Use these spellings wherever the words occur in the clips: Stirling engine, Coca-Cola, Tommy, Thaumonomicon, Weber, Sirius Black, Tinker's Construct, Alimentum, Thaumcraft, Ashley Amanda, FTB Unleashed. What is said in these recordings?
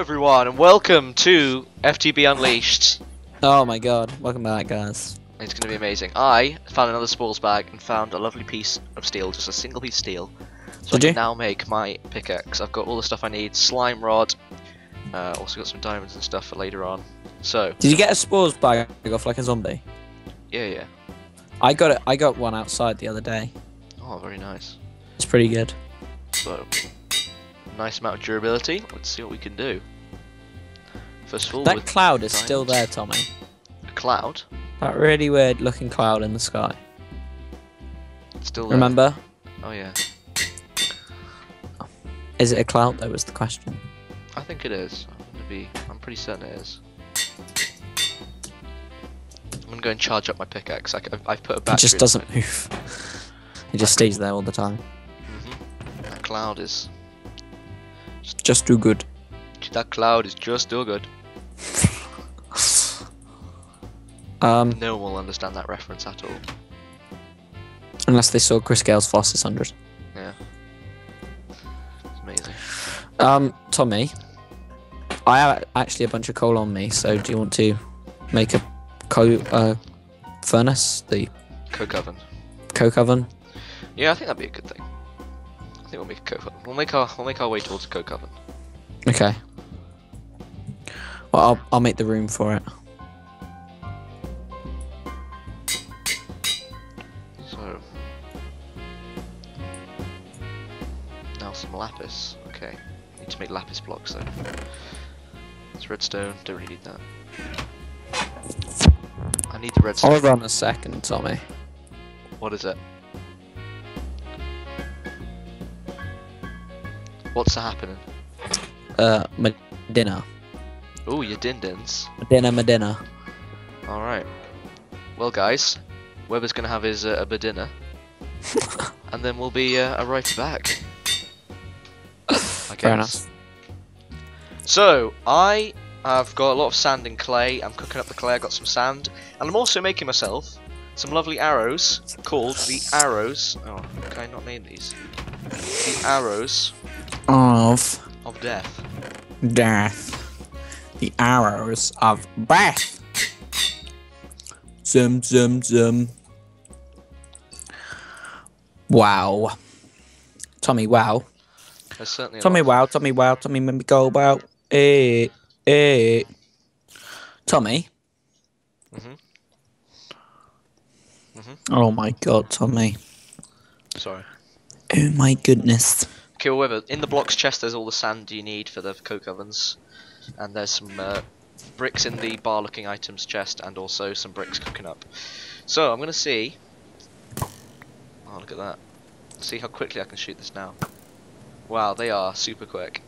Hello everyone, and welcome to FTB Unleashed. Oh my god, welcome back guys. It's going to be amazing. I found another spores bag and found a lovely piece of steel, just a single piece of steel. So I can now make my pickaxe. I've got all the stuff I need, slime rod, also got some diamonds and stuff for later on. So did you get a spores bag off like a zombie? Yeah. I got it. I got one outside the other day. Oh, very nice. It's pretty good. So, nice amount of durability. Let's see what we can do. First of all, that cloud is still there, Tommy. A cloud? That really weird looking cloud in the sky. It's still there. Remember? Oh yeah. Is it a cloud though, was the question. I think it is. I'm pretty certain it is. I'm gonna go and charge up my pickaxe. I've put a battery. It just doesn't move. It just stays there all the time. That cloud is just too good. That cloud is just too good. No one will understand that reference at all. Unless they saw Chris Gale's Fastest 100. Yeah. It's amazing. Tommy, I have actually a bunch of coal on me, so do you want to make a furnace? The coke oven. Coke oven? Yeah, I think that'd be a good thing. I think we'll make a coke oven. We'll make our way towards a coke oven. Okay. Well, I'll make the room for it. So now some lapis. Okay, need to make lapis blocks though. It's redstone. Don't really need that. I need the redstone. I'll run a second, Tommy. What is it? What's happening? My dinner. Oh, your din-dins. My dinner. Alright. Well, guys, Weber's gonna have his dinner. And then we'll be right back. I guess. Fair enough. So, I've got a lot of sand and clay. I'm cooking up the clay. I got some sand. And I'm also making myself some lovely arrows called the arrows. Oh, can I not name these? The arrows. Of death. The arrows of breath. Zoom, zoom, zoom. Wow. Tommy, wow. There's certainly Tommy, wow, Tommy, wow, Tommy, let me go about it. Tommy. Oh my god, Tommy. Sorry. Oh my goodness. Okay, however, in the blocks chest there's all the sand you need for the coke ovens, and there's some bricks in the bar looking items chest, and also some bricks cooking up. So I'm going to see, oh look at that, see how quickly I can shoot this now. Wow, they are super quick.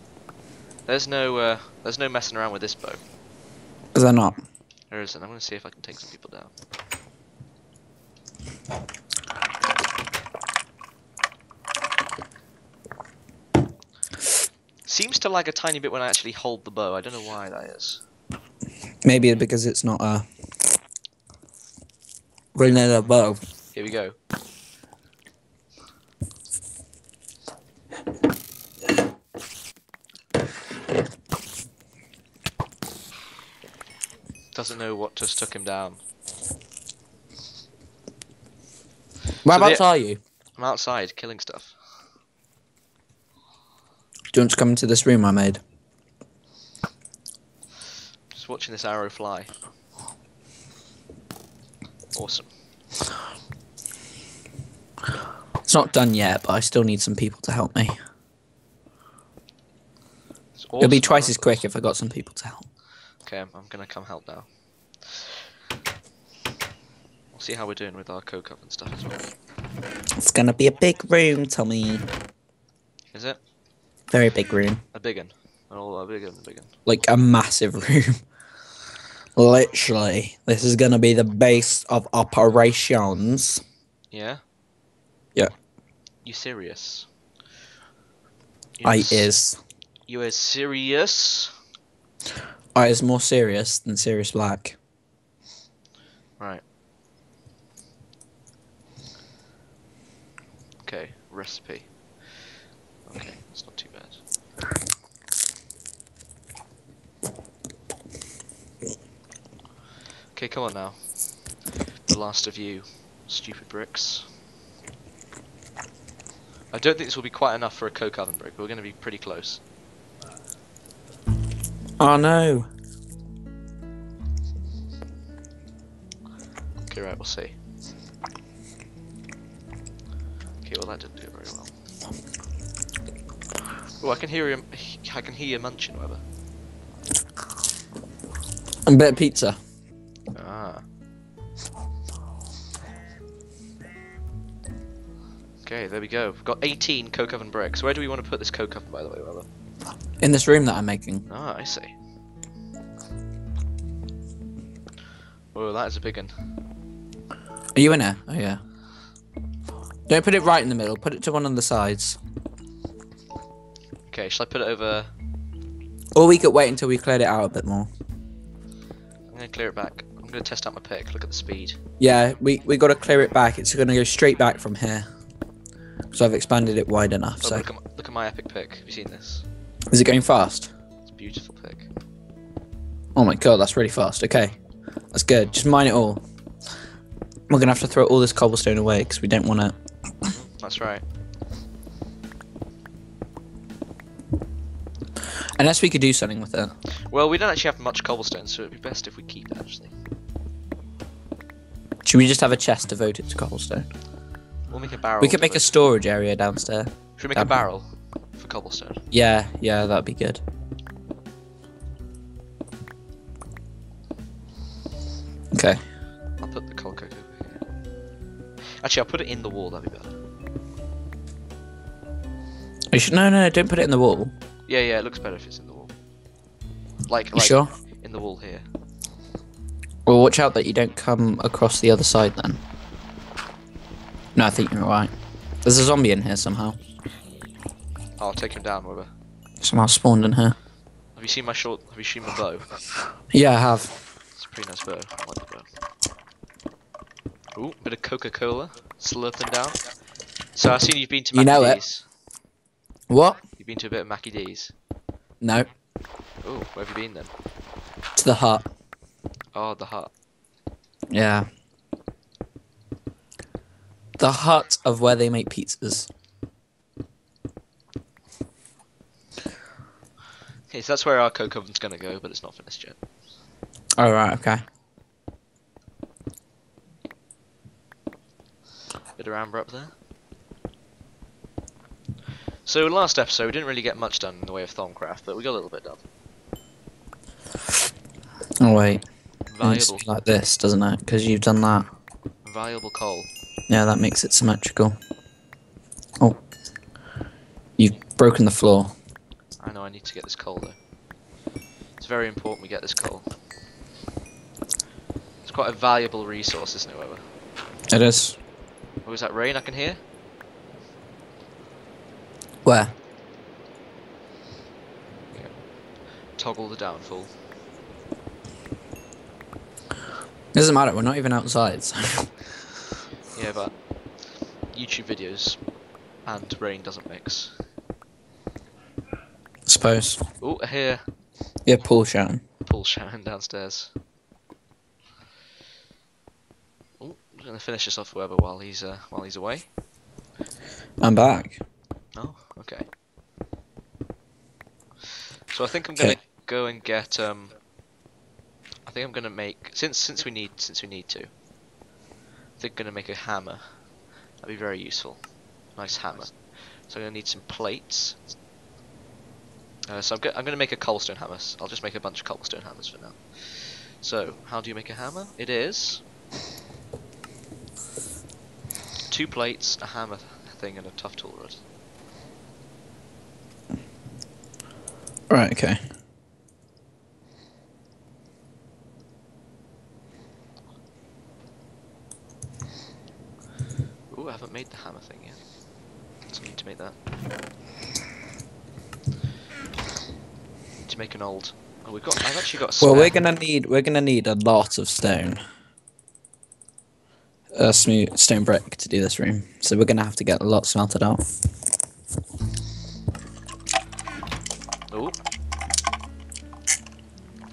There's no messing around with this bow. Is there not? There isn't. I'm going to see if I can take some people down. Seems to lag a tiny bit when I actually hold the bow. I don't know why that is. Maybe because it's not a regular bow. Here we go. Doesn't know what just took him down. Whereabouts are you? I'm outside killing stuff. Do you want to come into this room I made? Just watching this arrow fly. Awesome. It's not done yet, but I still need some people to help me. Awesome. It'll be twice as quick if I got some people to help. Okay, I'm gonna come help now. We'll see how we're doing with our coke oven and stuff as well. It's gonna be a big room, Tommy. Is it? Very big room. A big one. Oh, a big one. Like a massive room. Literally. This is going to be the base of operations. Yeah? Yeah. You serious? You is serious? I is more serious than Sirius Black. Right. Okay, recipe. Okay, that's not too bad. Okay, come on now. The last of you, stupid bricks. I don't think this will be quite enough for a coke oven brick, but we're going to be pretty close. Oh no! Okay, right, we'll see. Okay, well that didn't do very well. Oh, I can hear you munching, Weber. And better pizza. Ah. Okay, there we go. We've got 18 coke oven bricks. Where do we want to put this coke oven, by the way, Weber? In this room that I'm making. Ah, I see. Oh, that is a big one. Are you in there? Oh, yeah. Don't put it right in the middle. Put it to one of the sides. Okay, shall I put it over? Or we could wait until we cleared it out a bit more. I'm gonna clear it back. I'm gonna test out my pick. Look at the speed. Yeah, we gotta clear it back. It's gonna go straight back from here. So I've expanded it wide enough. Oh, so look at my epic pick. Have you seen this? Is it going fast? It's a beautiful pick. Oh my god, that's really fast. Okay, that's good. Just mine it all. We're gonna have to throw all this cobblestone away because we don't want it. That's right. Unless we could do something with it. Well, we don't actually have much cobblestone, so it'd be best if we keep it, actually. Should we just have a chest devoted to cobblestone? We'll make a barrel. We could make a storage area downstairs. Should we make a barrel for cobblestone? Yeah, yeah, that'd be good. Okay. I'll put the coal coke over here. Actually, I'll put it in the wall, that'd be better. You should, no, don't put it in the wall. Yeah, yeah, it looks better if it's in the wall. Like, sure? In the wall here. Well, watch out that you don't come across the other side then. No, I think you're right. There's a zombie in here somehow. I'll take him down, Weber. Somehow spawned in here. Have you seen my bow? Yeah, I have. It's a pretty nice bow. I like the bow. Ooh, bit of Coca-Cola slurping down. So I've seen you've been to Mac D's. What? You've been to a bit of Mac D's? No. Oh, where have you been then? To the hut. Oh, the hut. Yeah. The hut of where they make pizzas. Okay, so that's where our coke oven's gonna go, but it's not finished yet. Oh, right, okay. Bit of amber up there. So last episode we didn't really get much done in the way of Thaumcraft, but we got a little bit done. Oh wait, valuable like this, doesn't it? Because you've done that. Valuable coal. Yeah, that makes it symmetrical. Oh, you've broken the floor. I know. I need to get this coal though. It's very important we get this coal. It's quite a valuable resource, isn't it, Weber? It is. Oh, is that rain I can hear? Where? Okay. Toggle the downfall. Doesn't matter, we're not even outside. So. Yeah, but YouTube videos and rain doesn't mix. I suppose. Oh, here. Yeah, Paul shouting. Paul shouting downstairs. Oh, I'm gonna finish this off, Weber, while he's away. I'm back. Oh, okay. So I think I'm gonna go and get I think I'm gonna make since we need to, I think I'm gonna make a hammer. That'd be very useful. Nice hammer. So I'm gonna need some plates. So I'm gonna make a cobblestone hammer. I'll just make a bunch of cobblestone hammers for now. So how do you make a hammer? It is 2 plates, a hammer thing, and a tough tool rod. Right, okay. Ooh, I haven't made the hammer thing yet. So I need to make that. Need to make an old. Oh, we've got. I've actually got a stone. Well, we're gonna need a lot of stone. A smooth stone brick to do this room. So we're gonna have to get a lot smelted out.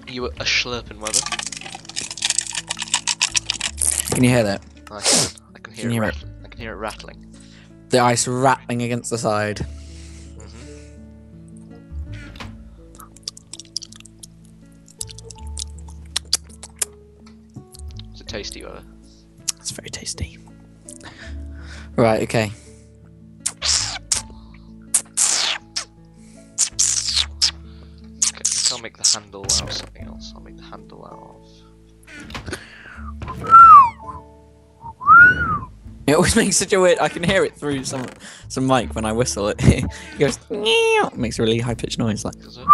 You were a slurping, Weber. Can you hear that? I can hear it rattling. The ice rattling against the side. Mm-hmm. It's a tasty weather. It's very tasty. Right, okay. I'll make the handle out of something else. I'll make the handle out of... It always makes such a weird... I can hear it through some mic when I whistle it. It goes... It makes a really high-pitched noise. Like... Does it?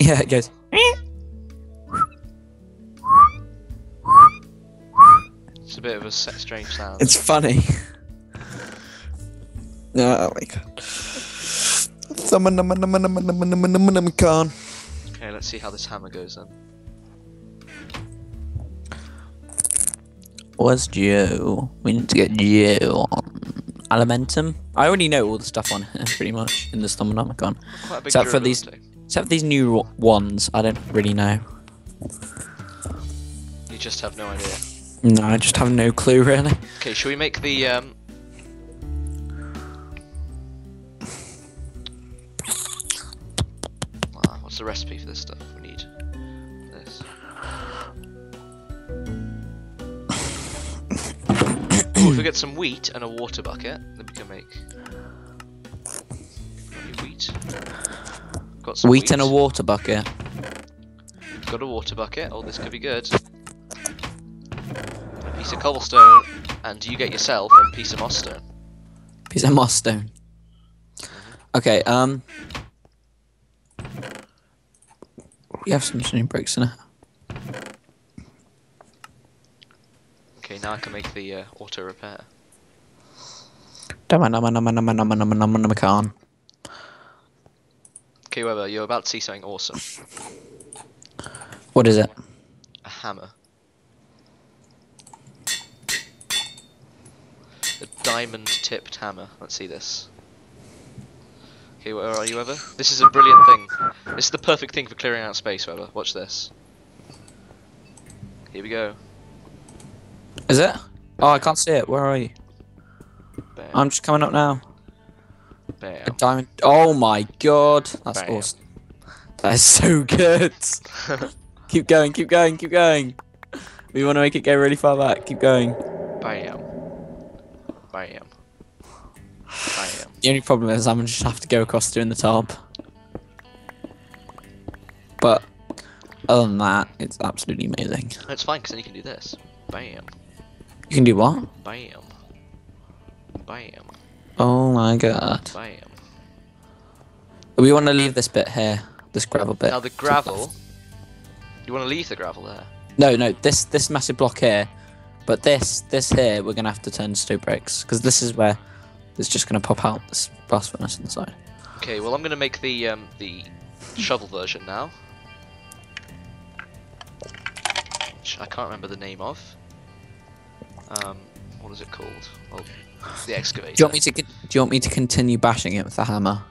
Yeah, it goes... It's a bit of a strange sound. It's funny. Oh my god. Okay, let's see how this hammer goes then. Where's Joe? We need to get Joe on. Alimentum? I already know all the stuff on here, pretty much, in the Thaumonomicon. Except for these new ones, I don't really know. You just have no idea? No, I just have no clue, really. Okay, shall we make the, What's the recipe for this stuff? We need this. Ooh, if we get some wheat and a water bucket, then we can make wheat. Got some wheat and a water bucket. Got a water bucket. Oh, this could be good. A piece of cobblestone, and you get yourself a piece of moss stone. Piece of moss stone. Okay. We have some stone bricks in it. Okay, now I can make the auto repair. Okay, Weber, you're about to see something awesome. What is it? A hammer. A diamond-tipped hammer. Let's see this. Okay, where are you, Weber? This is a brilliant thing. This is the perfect thing for clearing out space, Weber. Watch this. Here we go. Is it? Oh, I can't see it. Where are you? Bam. I'm just coming up now. Bam. A diamond. Oh my god. That's Bam. Awesome. That is so good. Keep going, keep going, keep going. We want to make it go really far back. Keep going. Bam. Bam. Bam. The only problem is I'm gonna just have to go across doing the top. But other than that, it's absolutely amazing. It's fine because then you can do this. Bam. You can do what? Bam. Bam. Oh my god. Bam. We want to leave this bit here, this gravel bit. Now the gravel. You want to leave the gravel there? No, no. This massive block here, but this here we're gonna have to turn to stone bricks because this is where. It's just going to pop out this blast furnace on the side. Okay, well I'm going to make the shovel version now. Which I can't remember the name of. What is it called? Well, the excavator. Do you want me to continue bashing it with the hammer?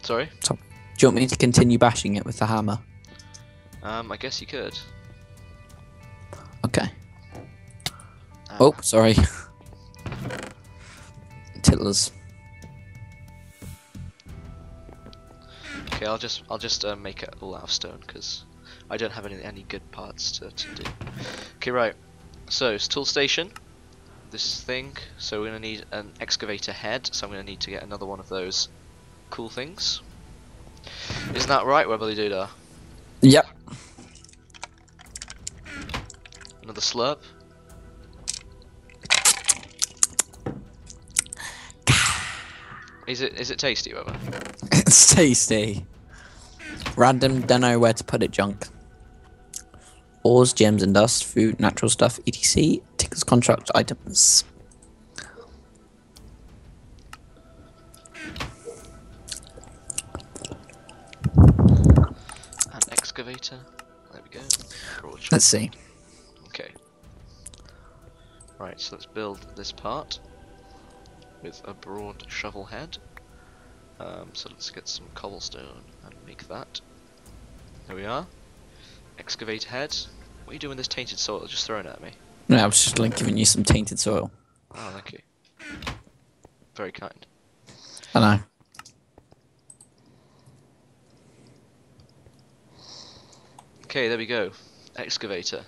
Sorry? Do you want me to continue bashing it with the hammer? I guess you could. Okay. Oh, sorry. Titlers. Okay, I'll just make it all out of stone because I don't have any good parts to do. Okay, right. So it's tool station. This thing. So we're gonna need an excavator head. So I'm gonna need to get another one of those cool things. Isn't that right, Weberly Doodah? Yep. Another slurp. Is it tasty, Weber? It's tasty. Random, don't know where to put it, junk. Ores, gems and dust, food, natural stuff, etc. Tinker's Construct items. An excavator. There we go. Broad. Let's see. Okay. Right, so let's build this part. With a broad shovel head. So let's get some cobblestone and make that. There we are. Excavate head. What are you doing with this tainted soil? Just throwing it at me. No, I was just like giving you some tainted soil. Oh, thank you. Very kind. I know. Okay, there we go. Excavator.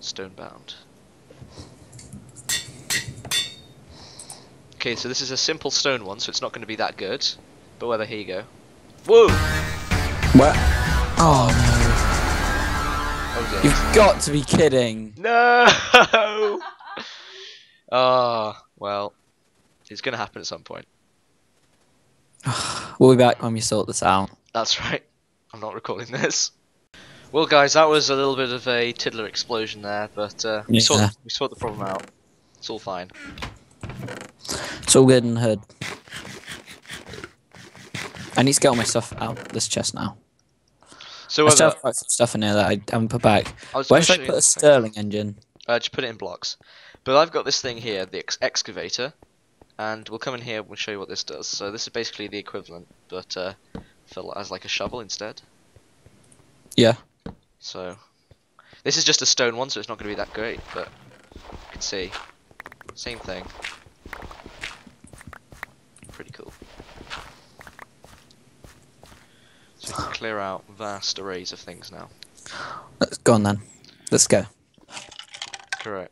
Stonebound. Okay, so this is a simple stone one, so it's not going to be that good. But whether, here you go. Whoa! What? Oh no. Oh, dear. You've got to be kidding. No! Ah, oh, well. It's going to happen at some point. We'll be back when we sort this out. That's right. I'm not recording this. Well, guys, that was a little bit of a tiddler explosion there, but we sort the problem out. It's all fine. It's all good and heard. I need to get all my stuff out of this chest now. So I still have quite some stuff in here that I haven't put back. Where should I put a Stirling engine? Just put it in blocks. But I've got this thing here, the excavator, and we'll come in here and we'll show you what this does. So this is basically the equivalent, but as like a shovel instead. Yeah. So this is just a stone one, so it's not going to be that great, but you can see. Same thing. Pretty cool. So we can clear out vast arrays of things now. Let's go on then. Let's go. Correct.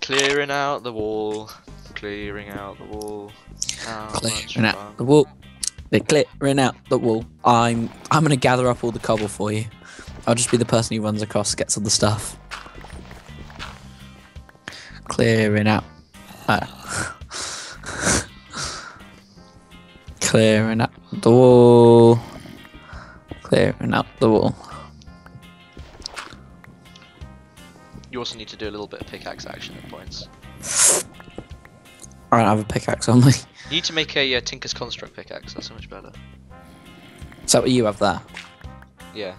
Clearing out the wall. Clearing out the wall. Clearing out the wall. They're clearing out the wall. I'm gonna gather up all the cobble for you. I'll just be the person who runs across, gets all the stuff. Clearing out. Clearing up the wall. Clearing up the wall. You also need to do a little bit of pickaxe action at points. I don't have a pickaxe on me. You need to make a Tinker's Construct pickaxe, that's so much better. Is that what you have there? Yeah.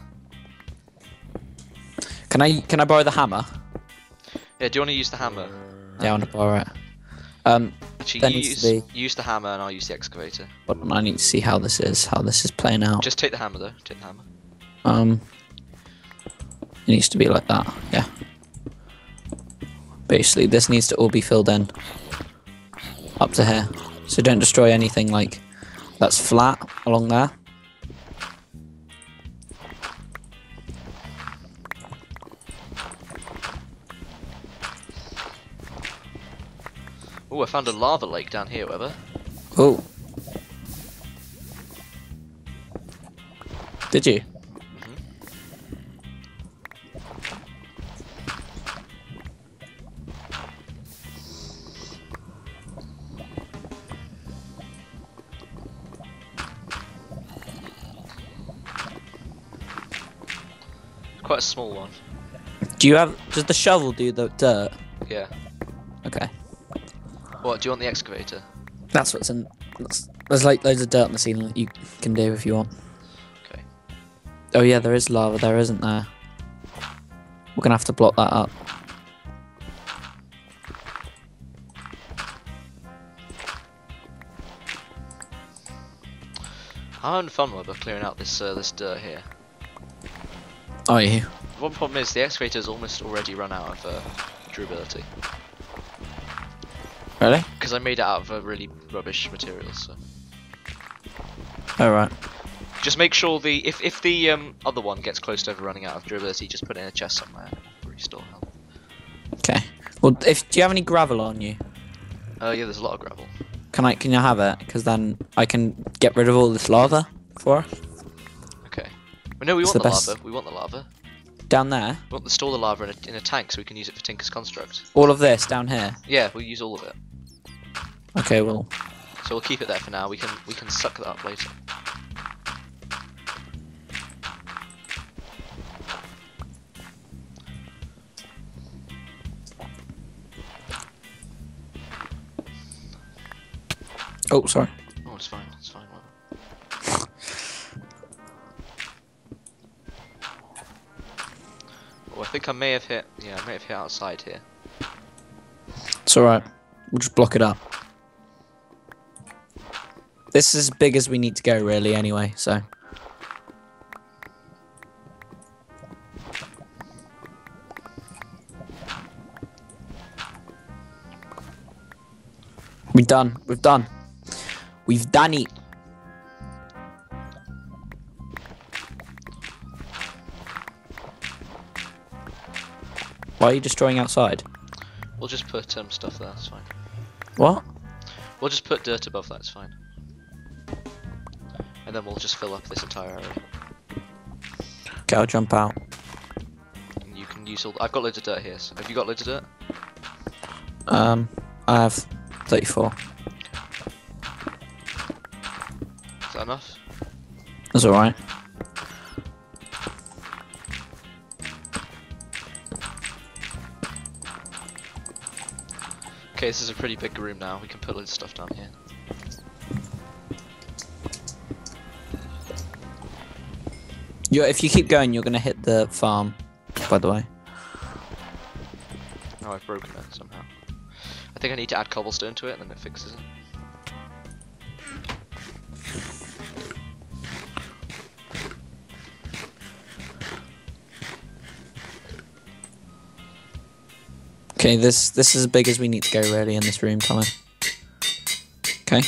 Can I borrow the hammer? Yeah, do you want to use the hammer? Yeah, I want to borrow it. Actually, use the hammer and I'll use the excavator. Hold on, I need to see how this is playing out. Just take the hammer though, take the hammer. It needs to be like that, yeah. Basically, this needs to all be filled in. Up to here. So don't destroy anything like that's flat along there. Oh, I found a lava lake down here, Weber. Oh. Did you? Mm-hmm. Quite a small one. Does the shovel do the dirt? Yeah. Okay. What, do you want the excavator? That's what's in... There's like loads of dirt on the ceiling that you can do if you want. Okay. Oh yeah, there is lava there, isn't there? We're gonna have to block that up. I'm having fun with clearing out this this dirt here. Oh yeah. One problem is the excavator's almost already run out of durability. Really? Because I made it out of really rubbish materials. So. All right. Just make sure the if the other one gets close to over running out of durability, just put it in a chest somewhere and restore health. Okay. Well, do you have any gravel on you? Yeah, there's a lot of gravel. Can you have it? Because then I can get rid of all this lava for us. Okay. Well, no, we want the lava. Down there? We want to store the lava in a tank so we can use it for Tinker's Construct. All of this down here? Yeah, we'll use all of it. Okay, well. So we'll keep it there for now. We can suck that up later. Oh, sorry. Oh, it's fine. It's fine. Oh, I think I may have hit. Yeah, I may have hit outside here. It's all right. We'll just block it up. This is as big as we need to go, really, anyway, so. We done. We've done. We've done it. Why are you destroying outside? We'll just put stuff there, that's fine. What? We'll just put dirt above that, it's fine. And then we'll just fill up this entire area. Okay, I'll jump out. And you can use all... I've got loads of dirt here, so... Have you got loads of dirt? I have 34. Is that enough? That's alright. Okay, this is a pretty big room now. We can put loads of stuff down here. If you keep going, you're gonna hit the farm, by the way. Oh, I've broken it somehow. I think I need to add cobblestone to it, and then it fixes it. Okay, this is as big as we need to go really in this room, Tommy. Okay.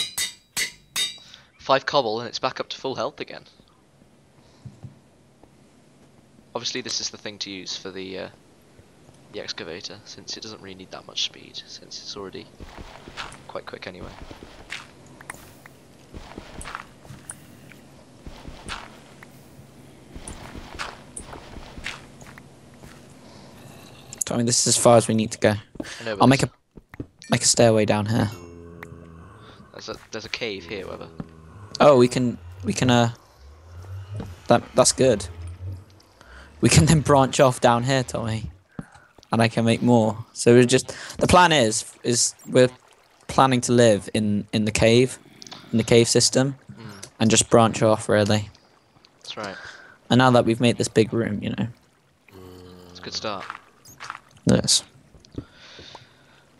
5 cobble, and it's back up to full health again. Obviously, this is the thing to use for the excavator, since it doesn't really need that much speed, since it's already quite quick anyway. I mean, this is as far as we need to go. No, I'll make a stairway down here. There's a cave here, Weber. Oh, we can. That's good. We can then branch off down here, Tommy, and I can make more. So we're just the plan is we're planning to live in the cave, system, and just branch off really. That's right. And now that we've made this big room, you know, it's a good start. Yes.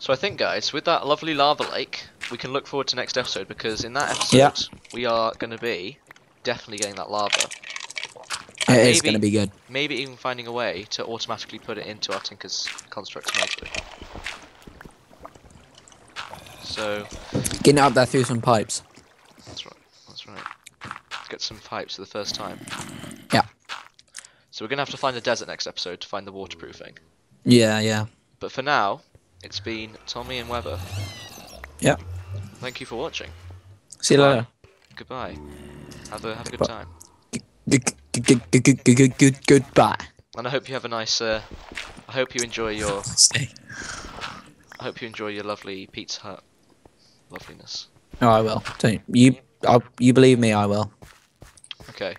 So I think, guys, with that lovely lava lake, we can look forward to next episode, because in that episode we are going to be definitely getting that lava. It is going to be good. Maybe even finding a way to automatically put it into our Tinker's Construct smelter. So... Getting out there through some pipes. That's right, that's right. Let's get some pipes for the first time. Yeah. So we're going to have to find the desert next episode to find the waterproofing. Yeah, yeah. But for now, it's been Tommy and Weber. Yeah. Thank you for watching. See you later. Goodbye. Have a good time. Goodbye. And I hope you have a nice. I hope you enjoy your. I hope you enjoy your lovely Pizza Hut loveliness. Oh, I will. Don't you? You believe me? I will. Okay.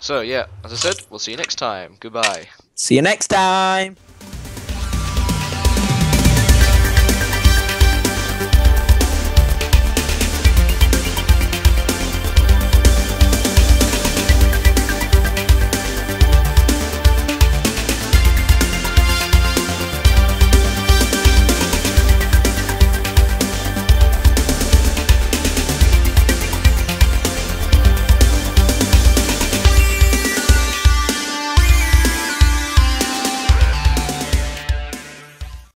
So yeah, as I said, we'll see you next time. Goodbye. See you next time.